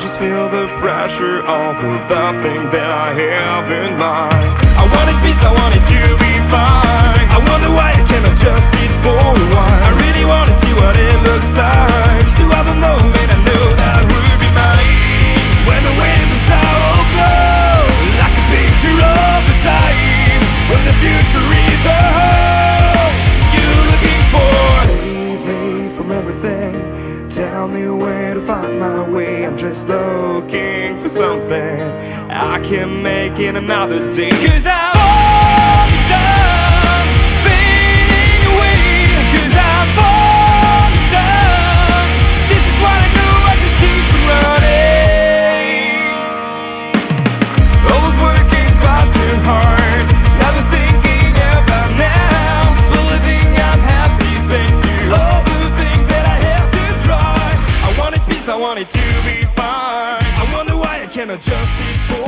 just feel the pressure of the thing that I have in mind. I wanted peace, I wanted to be fine. I wonder why I cannot just sit for a while. I really wanna see what it looks like to have a moment I know that would be mine. When the winds all blow, like a picture of the time when the future is the hope you're looking for. Save me from everything, tell me where to find my way. I'm just looking for something I can make in another day. 'Cause I'm all done fading away. 'Cause I'm all done. This is what I know I just keep running. Always working fast and hard, never thinking about now. Believing I'm happy thanks to all the things that I have to try. I wanted peace, I wanted to be fine. I wonder why I cannot just sit for